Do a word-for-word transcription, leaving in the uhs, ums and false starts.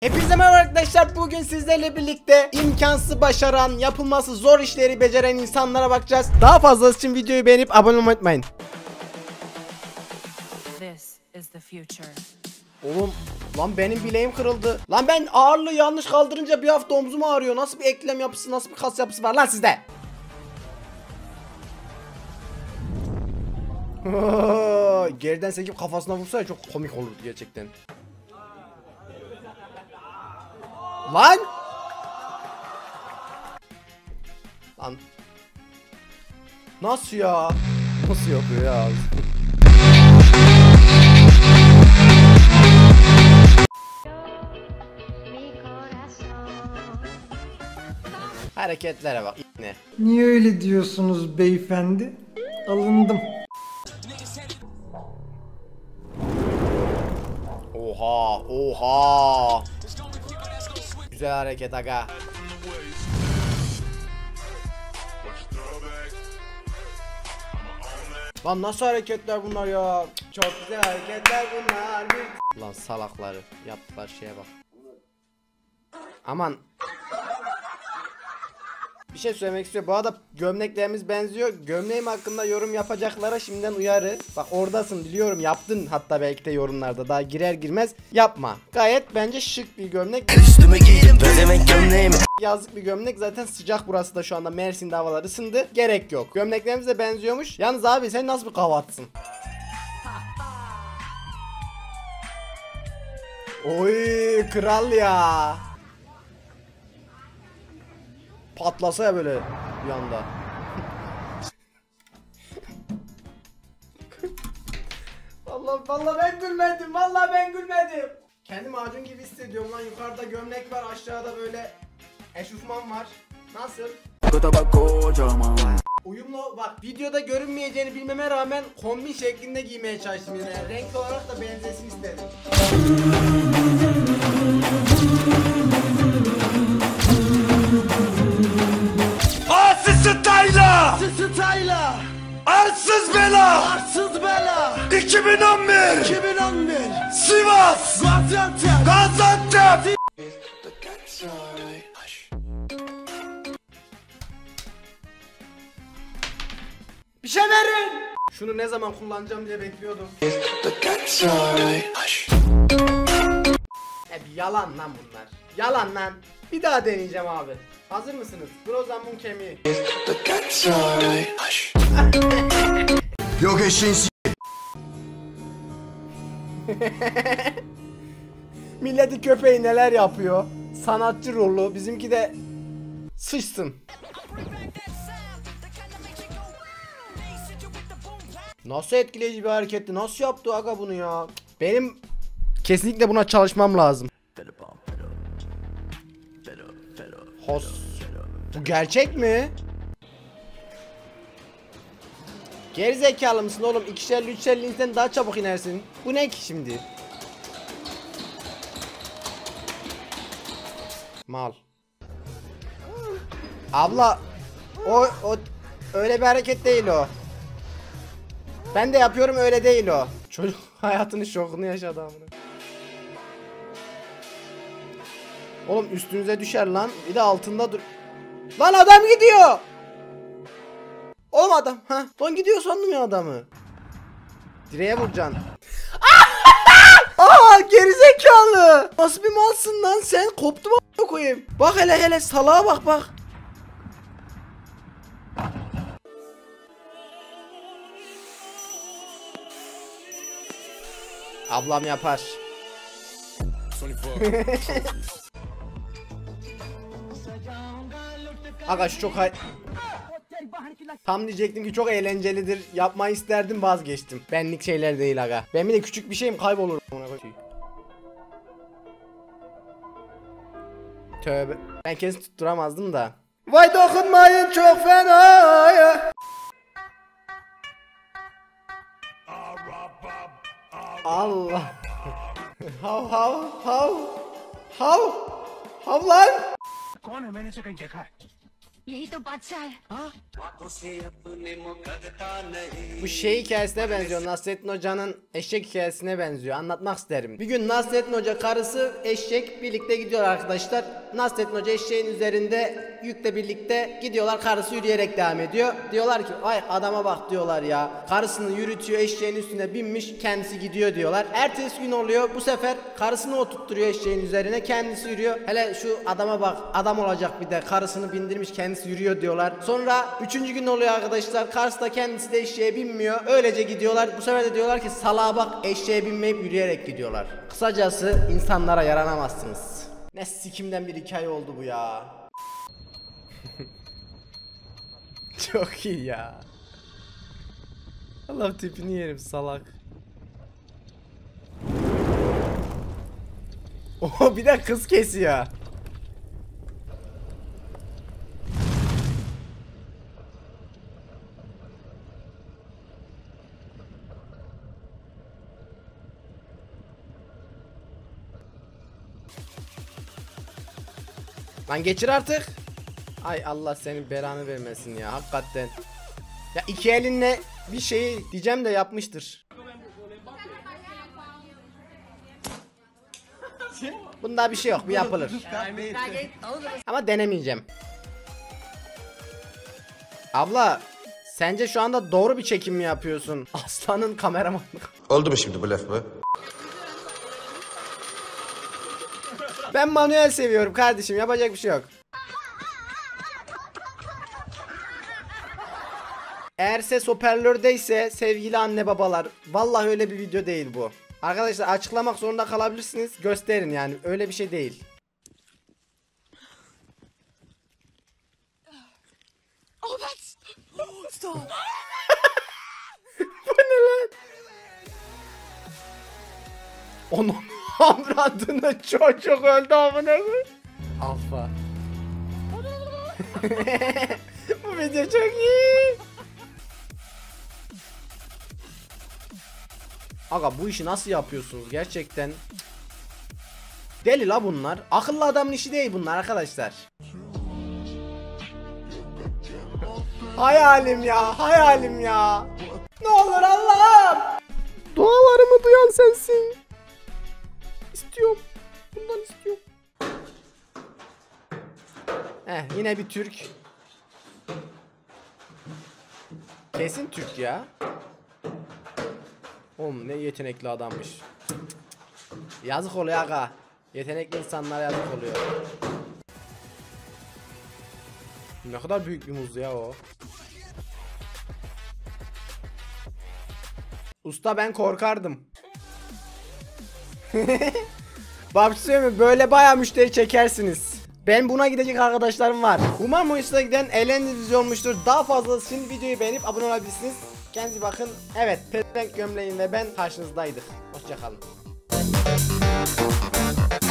Hepinize merhaba arkadaşlar, bugün sizlerle birlikte imkansız başaran, yapılması zor işleri beceren insanlara bakacağız. Daha fazlası için videoyu beğenip abone olmayı unutmayın. This is the future. Oğlum lan benim bileğim kırıldı. Lan ben ağırlığı yanlış kaldırınca bir hafta omzum ağrıyor. Nasıl bir eklem yapısı, nasıl bir kas yapısı var lan sizde? Geriden sekip kafasına vursa ya, çok komik olurdu gerçekten. Lan! Lan! Nasıl ya? Nasıl yapıyor ya? Hareketlere bak yine. Niye öyle diyorsunuz beyefendi? Alındım. Oha! Oha! Güzel hareket aga. Lan nasıl hareketler bunlar ya? Çok güzel hareketler bunlar. Lan salakları yaptılar şeye bak. Aman. Bir şey söylemek istiyorum. Bu arada gömleklerimiz benziyor. Gömleğim hakkında yorum yapacaklara şimdiden uyarı. Bak oradasın biliyorum, yaptın hatta belki de yorumlarda daha girer girmez. Yapma. Gayet bence şık bir gömlek. Üstümü giydim pezemek gömleğimi. Yazlık bir gömlek, zaten sıcak burası da şu anda, Mersin'de havalar ısındı. Gerek yok. Gömleklerimiz de benziyormuş. Yalnız abi sen nasıl bir kahvaltısın? Oy kral ya. Patlasa ya böyle bir anda. Vallahi, vallahi ben gülmedim. Vallahi ben gülmedim. Kendim macun gibi hissediyorum lan. Yukarıda gömlek var, aşağıda böyle eşofman var. Nasıl? Uyumlu bak, videoda görünmeyeceğini bilmeme rağmen kombin şeklinde giymeye çalıştım yani. Renk olarak da benzesin istedim. Sıtayla! Sıtayla! Arsız bela! Arsız bela! iki bin on bir! iki bin on bir! Sivas! Gaziantep! Gaziantep! Bir şey verin! Şunu ne zaman kullanacağım diye bekliyordum. Hep yalan lan bunlar. Yalan lan. Bir daha deneyeceğim abi. Hazır mısınız? Brozan'ın kemiği. Yok eşeğin s***. Milleti köpeği neler yapıyor? Sanatçı rolü, bizimki de sıçsın. Nasıl etkileyici bir hareketti? Nasıl yaptı aga bunu ya? Benim kesinlikle buna çalışmam lazım. Hos. Bu gerçek mi? Gerizekalı mısın oğlum? İkişerli üçerli insan daha çabuk inersin. Bu ne ki şimdi? Mal. Abla o, o öyle bir hareket değil o. Ben de yapıyorum, öyle değil o. Çocuk hayatının şokunu yaşadı amına. Oğlum üstünüze düşer lan. Bir de altında dur. Lan adam gidiyor. Oğlum adam. Ha. Lan gidiyor sandım ya adamı. Direğe vuracaksın. Aa gerizekalı. Nasıl bir malsın lan sen? Koptum a**a koyayım. Bak hele hele salağa bak bak. Ablam yapar. Aga şu çok hay... Tam diyecektim ki çok eğlencelidir, yapmayı isterdim, vazgeçtim. Benlik şeyler değil aga. Ben bir de küçük bir şeyim, kaybolurum ona. Tövbe. Ben kesin tutturamazdım da. Vay dokunmayın çok fena ya. Allah. Hav hav hav. Hav. Hav lan. Yehi to badşah hai. Bu şey hikayesine benziyor, Nasreddin Hoca'nın eşek hikayesine benziyor, anlatmak isterim. Bir gün Nasreddin Hoca, karısı, eşek birlikte gidiyor arkadaşlar. Nasreddin Hoca eşeğin üzerinde, yükle birlikte gidiyorlar, karısı yürüyerek devam ediyor. Diyorlar ki ay adama bak diyorlar ya, karısını yürütüyor, eşeğin üstüne binmiş, kendisi gidiyor diyorlar. Ertesi gün oluyor, bu sefer karısını oturtturuyor eşeğin üzerine, kendisi yürüyor. Hele şu adama bak, adam olacak bir de, karısını bindirmiş kendisi yürüyor diyorlar. Sonra üçüncü gün oluyor arkadaşlar, karısı da kendisi de eşeğe binmiyor, öylece gidiyorlar. Bu sefer de diyorlar ki salağa bak, eşeğe binmeyip yürüyerek gidiyorlar. Kısacası insanlara yaranamazsınız. Ne sikimden bir hikaye oldu bu ya. Çok iyi ya. Allah tipini yerim salak. Oho, bir de kız kesiyor. Lan geçir artık. Ay Allah senin belanı vermesin ya, hakikaten. Ya iki elinle bir şeyi diyeceğim de yapmıştır. Bunda bir şey yok, bu yapılır. Ama denemeyeceğim. Abla, sence şu anda doğru bir çekim mi yapıyorsun? Aslanın kameramanı. Oldu mu şimdi bu laf mı? Ben manuel seviyorum kardeşim, yapacak bir şey yok. Eğer ses hoparlördeyse sevgili anne babalar, vallahi öyle bir video değil bu. Arkadaşlar açıklamak zorunda kalabilirsiniz, gösterin yani, öyle bir şey değil. Bu ne lan? Onun avradını çocuk öldü amına koyayım. Alfa. Bu video çok iyi. Aga bu işi nasıl yapıyorsunuz gerçekten? Deli la bunlar. Akıllı adamın işi değil bunlar arkadaşlar. Hayalim ya, hayalim ya. Ne olur Allah'ım. Dualarımı duyan sensin. İstiyorum. Bundan istiyorum. Heh, yine bir Türk. Kesin Türk ya. Oğlum ne yetenekli adammış. Cık cık cık. Yazık oluyor aga. Yetenekli insanlara yazık oluyor. Ne kadar büyük bir muz ya o. Usta ben korkardım. Bak söyleyeyim, böyle bayağı müşteri çekersiniz. Ben buna gidecek arkadaşlarım var. Umarım o işe giden eğlenceli olmuştur. Daha fazlası için videoyu beğenip abone olabilirsiniz. Kendinize bakın. Evet, pezevenk gömleğim ve ben karşınızdaydık. Hoşça kalın.